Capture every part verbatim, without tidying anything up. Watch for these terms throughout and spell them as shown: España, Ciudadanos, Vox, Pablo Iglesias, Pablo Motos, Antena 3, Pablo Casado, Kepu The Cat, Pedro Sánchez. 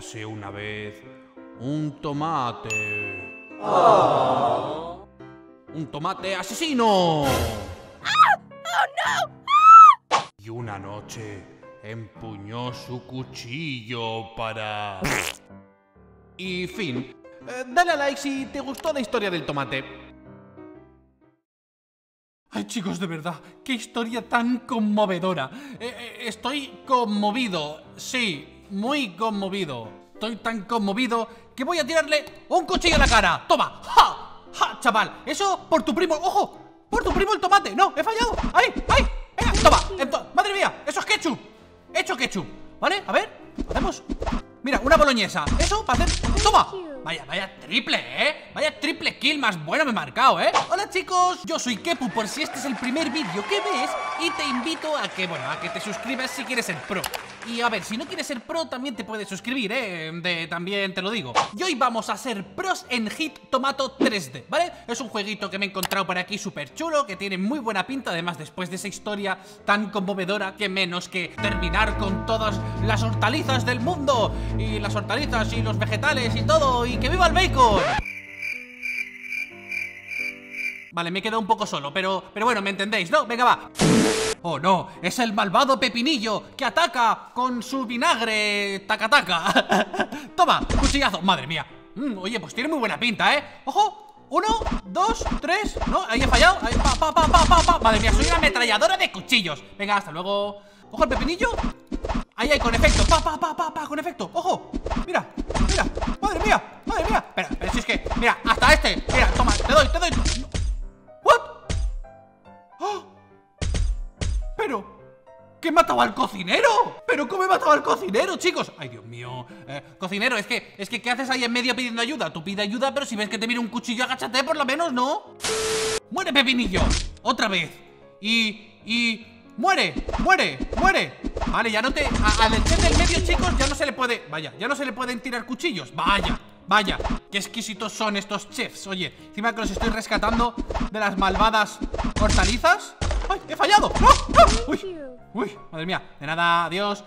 comprase una vez un tomate. Oh. ¡Un tomate asesino! ¡Ah! ¡Oh, no! ¡Ah! Y una noche empuñó su cuchillo para... Y fin. Eh, dale a like si te gustó la historia del tomate. Ay, chicos, de verdad, qué historia tan conmovedora. Eh, eh, estoy conmovido, sí, muy conmovido. Estoy tan conmovido que voy a tirarle un cuchillo a la cara. ¡Toma! ¡Ja! ¡Ja, chaval! Eso por tu primo, ojo, por tu primo el tomate. No, he fallado. ¡Ay, ay! ¡Venga, toma! Ento ¡Madre mía! Eso es ketchup. He hecho ketchup, ¿vale? A ver, hacemos... Mira, una boloñesa. Eso, para hacer... ¡Toma! Vaya, vaya triple, ¿eh? Vaya triple kill más bueno me he marcado, ¿eh? Hola, chicos, yo soy Kepu, por si este es el primer vídeo que ves. Y te invito a que, bueno, a que te suscribas si quieres ser pro. Y a ver, si no quieres ser pro, también te puedes suscribir, ¿eh? De, también te lo digo. Y hoy vamos a ser pros en Hit Tomato tres D, ¿vale? Es un jueguito que me he encontrado por aquí súper chulo, que tiene muy buena pinta, además después de esa historia tan conmovedora, que menos que terminar con todas las hortalizas del mundo. Y las hortalizas y los vegetales y todo. ¡Y que viva el bacon! Vale, me he quedado un poco solo, pero, pero bueno, me entendéis, ¿no? Venga, va. Oh no, es el malvado Pepinillo que ataca con su vinagre. Taca, taca. Toma, cuchillazo, madre mía. mm, Oye, pues tiene muy buena pinta, ¿eh? Ojo, uno, dos, tres. No, ahí he fallado. Ahí, pa, pa, pa, pa, pa, pa. Madre mía, soy una ametralladora de cuchillos. Venga, hasta luego. Ojo el Pepinillo. Ahí, ahí, con efecto, pa, pa, pa, pa, pa, con efecto. Ojo, mira, mira, madre mía, madre mía. Espera, pero si es que, mira, hasta este. Mira, toma, te doy, te doy. What? ¡Oh! Pero, ¿qué he matado al cocinero? ¿Pero cómo he matado al cocinero, chicos? Ay, Dios mío. Eh, cocinero, es que, es que, ¿qué haces ahí en medio pidiendo ayuda? Tú pide ayuda, pero si ves que te mira un cuchillo, agáchate por lo menos, ¿no? Muere, Pepinillo, otra vez. Y, y... ¡Muere! ¡Muere! ¡Muere! Vale, ya no te... Al del del medio, chicos, ya no se le puede... Vaya, ya no se le pueden tirar cuchillos. Vaya, vaya. Qué exquisitos son estos chefs. Oye, encima que los estoy rescatando de las malvadas hortalizas. ¡Ay, he fallado! ¡No! ¡No! ¡Uy! ¡Uy! Madre mía. De nada, adiós.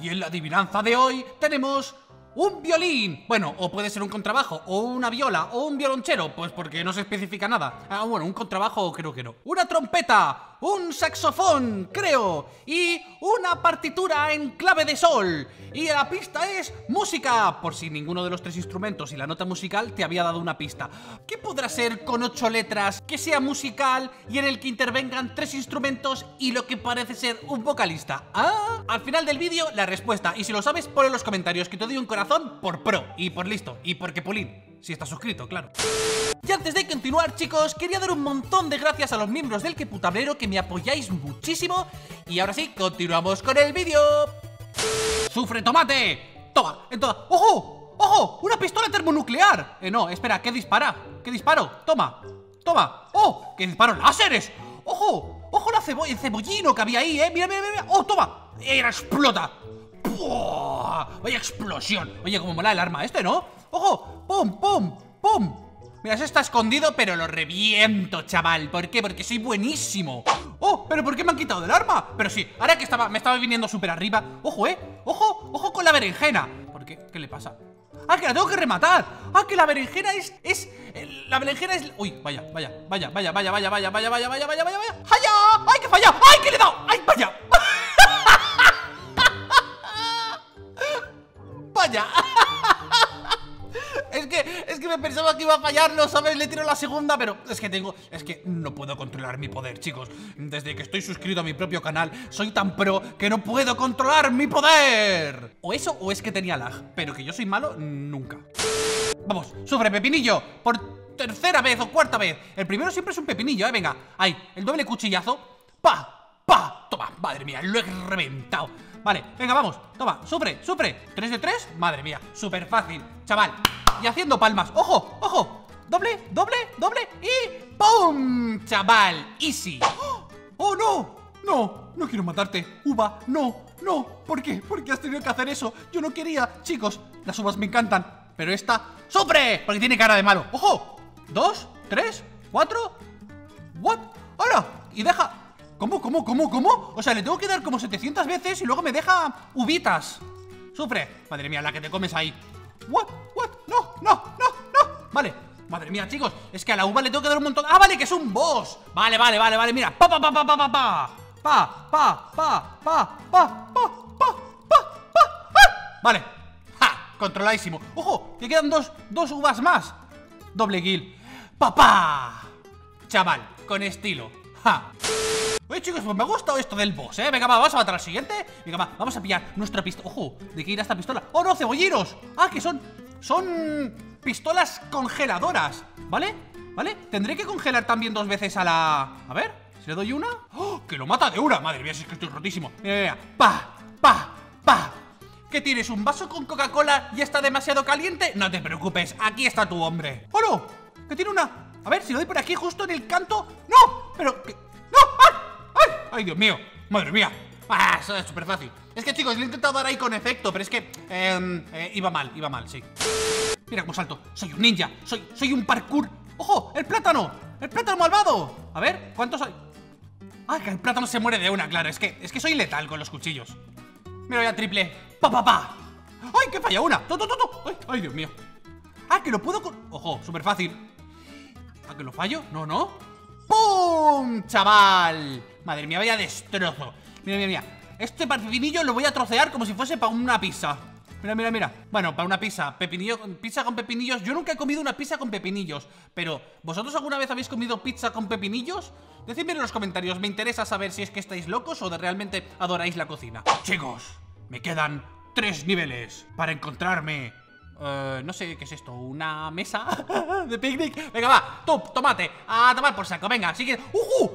Y en la adivinanza de hoy tenemos... un violín. Bueno, o puede ser un contrabajo, o una viola, o un violonchero. Pues porque no se especifica nada. Ah, bueno, un contrabajo creo que no. Una trompeta, un saxofón, creo. Y una partitura en clave de sol. Y la pista es música. Por si ninguno de los tres instrumentos y la nota musical te había dado una pista. ¿Qué podrá ser con ocho letras que sea musical y en el que intervengan tres instrumentos y lo que parece ser un vocalista? ¿Ah? Al final del vídeo la respuesta. Y si lo sabes, ponlo en los comentarios, que te doy un corazón por pro y por listo y porque Pulín, si estás suscrito, claro. Y antes de continuar, chicos, quería dar un montón de gracias a los miembros del Kepu Tablero, que me apoyáis muchísimo. Y ahora sí, continuamos con el vídeo. ¡Sufre, tomate! Toma, en toda... ¡Ojo! ¡Ojo! ¡Una pistola termonuclear! Eh, no, espera, ¿qué dispara? ¿Qué disparo? Toma, toma. ¡Oh! ¡Qué disparo láseres! ¡Ojo! ¡Ojo la cebo el cebollino que había ahí, eh! ¡Mira, mira, mira! ¡Oh, toma! ¡Eh, explota! ¡Puah! ¡Vaya explosión! Oye, como mola el arma este, ¿no? ¡Ojo! ¡Pum, pum, pum! Mira, se está escondido, pero lo reviento, chaval. ¿Por qué? Porque soy buenísimo. ¡Oh! ¿Pero por qué me han quitado del arma? Pero sí, ahora que estaba, me estaba viniendo súper arriba. ¡Ojo, eh! ¡Ojo! ¡Ojo con la berenjena! ¿Por qué? ¿Qué le pasa? ¡Ah, que la tengo que rematar! ¡Ah, que la berenjena es... es... Eh, la berenjena es... Uy, vaya, vaya, vaya, vaya, vaya, vaya, vaya, vaya, vaya, vaya, vaya, vaya, vaya. ¡Vaya! ¡Ay, que falla! ¡Ay, que le he dado! ¡Ay, vaya! Es que, es que me pensaba que iba a fallarlo, ¿sabes? Le tiro la segunda, pero es que tengo... Es que no puedo controlar mi poder, chicos. Desde que estoy suscrito a mi propio canal, soy tan pro que no puedo controlar mi poder. O eso, o es que tenía lag. Pero que yo soy malo, nunca. Vamos, sufre, Pepinillo. Por tercera vez o cuarta vez. El primero siempre es un pepinillo, ¿eh? Venga, ahí, el doble cuchillazo. ¡Pa! ¡Pa! Toma, madre mía, lo he reventado. Vale, venga, vamos, toma, sufre, sufre. ¿tres de tres? Madre mía, súper fácil, chaval. Y haciendo palmas, ojo, ojo. Doble, doble, doble y ¡pum! Chaval, easy. ¡Oh, no! No, no quiero matarte, uva, no, no. ¿Por qué? ¿Por qué has tenido que hacer eso? Yo no quería, chicos, las uvas me encantan. Pero esta, ¡sufre! Porque tiene cara de malo, ojo. Dos, tres, cuatro. What? ¡Ahora! Y deja... ¿Cómo, cómo, cómo, cómo? O sea, le tengo que dar como setecientas veces y luego me deja uvitas. ¡Sufre! Madre mía, la que te comes ahí. What, what, no, no, no, no. Vale, madre mía, chicos, es que a la uva le tengo que dar un montón. Ah, vale, que es un boss. Vale, vale, vale, vale, mira. Pa, pa, pa, pa, pa, pa, pa. Pa, pa, pa, pa, pa, pa, pa, pa, pa. ¡Ah! Vale, ja, controladísimo. Ojo, que quedan dos, dos uvas más. Doble kill. Papá. Chaval, con estilo. Ja. Oye, chicos, pues me ha gustado esto del boss, ¿eh? Venga, va, vamos a matar al siguiente. Venga, va, vamos a pillar nuestra pistola. Ojo, ¿de qué irá esta pistola? ¡Oh, no, cebollinos! Ah, que son... son... pistolas congeladoras. ¿Vale? ¿Vale? Tendré que congelar también dos veces a la... A ver, si le doy una... ¡Oh, que lo mata de una! Madre mía, si es que estoy rotísimo. Mira, mira, pa, pa, pa. ¿Qué tienes? ¿Un vaso con Coca-Cola y está demasiado caliente? No te preocupes, aquí está tu hombre. ¡Oh, no! Que tiene una... A ver, si lo doy por aquí justo en el canto... ¡No! Pero... ¿qué? ¡No! ¡Ah! ¡Ay! ¡Ay, Dios mío! ¡Madre mía! ¡Ah! Eso es súper fácil. Es que, chicos, lo he intentado dar ahí con efecto, pero es que... Eh, eh, iba mal, iba mal, sí. Mira cómo salto. Soy un ninja. Soy, soy un parkour. ¡Ojo! ¡El plátano! ¡El plátano malvado! A ver, ¿cuántos hay? ¡Ah, que el plátano se muere de una, claro! Es que, es que soy letal con los cuchillos. Mira, ya triple. ¡Pa, pa, pa! ¡Ay, que falla una! ¡Toto, toto! ¡Ay, ay, Dios mío! ¡Ah, que lo puedo con... ¡Ojo! ¡Súper fácil! ¿Ah, que lo fallo? No, no. ¡Pum! ¡Chaval! Madre mía, vaya destrozo. Mira, mira, mira. Este pepinillo lo voy a trocear como si fuese para una pizza. Mira, mira, mira. Bueno, para una pizza. Pepinillo, pizza con pepinillos. Yo nunca he comido una pizza con pepinillos. Pero, ¿vosotros alguna vez habéis comido pizza con pepinillos? Decidme en los comentarios. Me interesa saber si es que estáis locos o de realmente adoráis la cocina. Chicos, me quedan tres niveles para encontrarme... Uh, no sé qué es esto, una mesa de picnic. Venga, va, tú, tomate. A tomar por saco, venga, sigue. ¡Uh! -huh.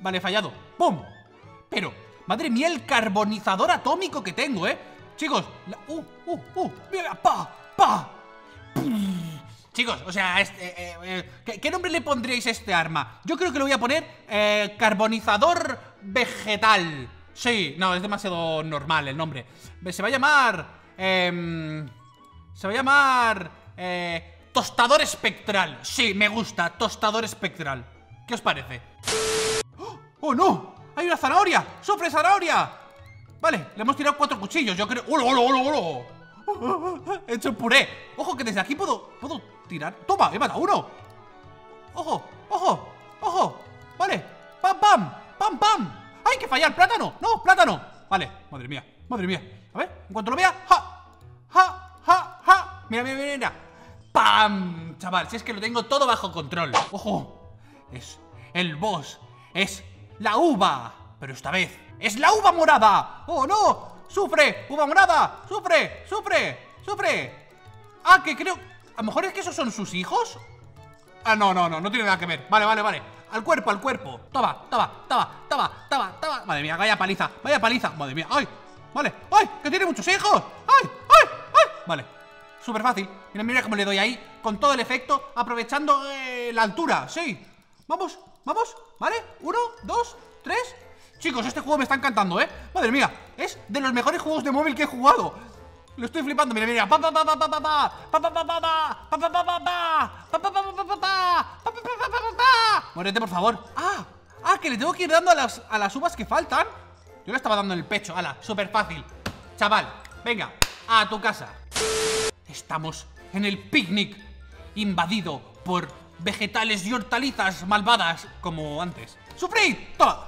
Vale, fallado. ¡Pum! Pero, madre mía, el carbonizador atómico que tengo, ¿eh? Chicos, la... ¡Uh, uh, uh! ¡Mira! ¡Pa! ¡Pa! ¡Pum! Chicos, o sea, este, eh, eh, ¿qué, ¿qué nombre le pondríais a este arma? Yo creo que lo voy a poner eh, carbonizador vegetal. Sí, no, es demasiado normal el nombre. Se va a llamar... Eh, se va a llamar... Eh, tostador espectral. Sí, me gusta, tostador espectral. ¿Qué os parece? ¡Oh, no! ¡Hay una zanahoria! ¡Sufre, zanahoria! Vale, le hemos tirado cuatro cuchillos, yo creo... ¡Hola, hola, hola, hola! He hecho puré. Ojo, que desde aquí puedo... Puedo tirar... ¡Toma! ¡He matado uno! ¡Ojo! ¡Ojo! ¡Ojo! Vale. ¡Pam, pam! ¡Pam, pam! ¡Ay, que fallar! ¡Plátano! ¡No, plátano! Vale, madre mía, madre mía. A ver, en cuanto lo vea... ¡Ja! ¡Ja! ¡Ja! ¡Ja! Mira, mira, mira, mira. ¡Pam! Chaval, si es que lo tengo todo bajo control. ¡Ojo! Es... el boss. Es... la uva, pero esta vez es la uva morada. ¡Oh, no! ¡Sufre! ¡Uva morada! ¡Sufre! ¡Sufre! ¡Sufre! Ah, que creo... ¿A lo mejor es que esos son sus hijos? Ah, no, no, no, no tiene nada que ver. Vale, vale, vale. Al cuerpo, al cuerpo. Toma, toma, toma, toma, toma, toma. Madre mía, vaya paliza, vaya paliza. Madre mía, ay, vale, ay, que tiene muchos hijos. Ay, ay, ay. Vale, súper fácil. Mira, mira cómo le doy ahí, con todo el efecto, aprovechando eh, la altura, sí. Vamos, vamos, ¿vale? Uno, dos, tres. Chicos, este juego me está encantando, ¿eh? Madre mía, es de los mejores juegos de móvil que he jugado. Lo estoy flipando, mira, mira. Pa, pa, pa, pa, pa, pa, pa, pa, pa, pa, pa, pa, pa, pa, pa, pa. Muérete, por favor. Ah, ah, que le tengo que ir dando a las, a las uvas que faltan. Yo le estaba dando en el pecho, ala, súper fácil. Chaval, venga, a tu casa. Estamos en el picnic invadido por... vegetales y hortalizas malvadas, como antes. ¡Sufrid! ¡Toma!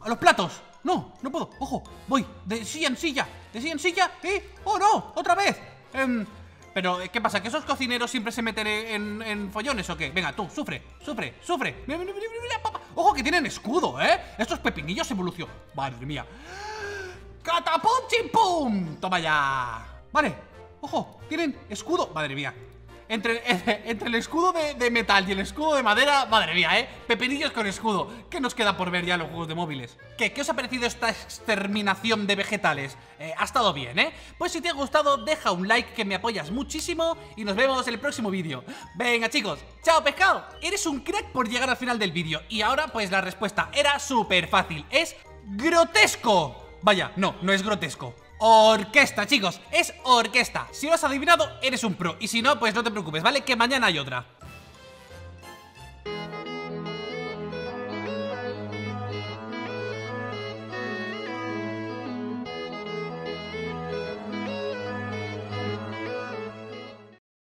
¡A los platos! No, no puedo. Ojo, voy de silla en silla. De silla en silla y... ¡Oh, no! ¡Otra vez! Eh, pero, ¿qué pasa? ¿Que esos cocineros siempre se meten en, en follones o qué? Venga, tú, sufre, sufre, sufre. Mira, mira, mira, mira, papá. Ojo, que tienen escudo, ¿eh? Estos pepinillos evolucionan. Madre mía. ¡Catapum, chimpum! ¡Toma ya! Vale. Ojo, tienen escudo. Madre mía. Entre, entre el escudo de, de metal y el escudo de madera, madre mía, ¿eh? Pepinillos con escudo. ¿Qué nos queda por ver ya los juegos de móviles? ¿Qué, qué os ha parecido esta exterminación de vegetales? Eh, ha estado bien, ¿eh? Pues si te ha gustado, deja un like que me apoyas muchísimo y nos vemos en el próximo vídeo. Venga, chicos. ¡Chao, pescado! Eres un crack por llegar al final del vídeo. Y ahora, pues la respuesta era súper fácil. Es grotesco. Vaya, no, no es grotesco. Orquesta, chicos, es orquesta. Si lo has adivinado, eres un pro. Y si no, pues no te preocupes, ¿vale? Que mañana hay otra.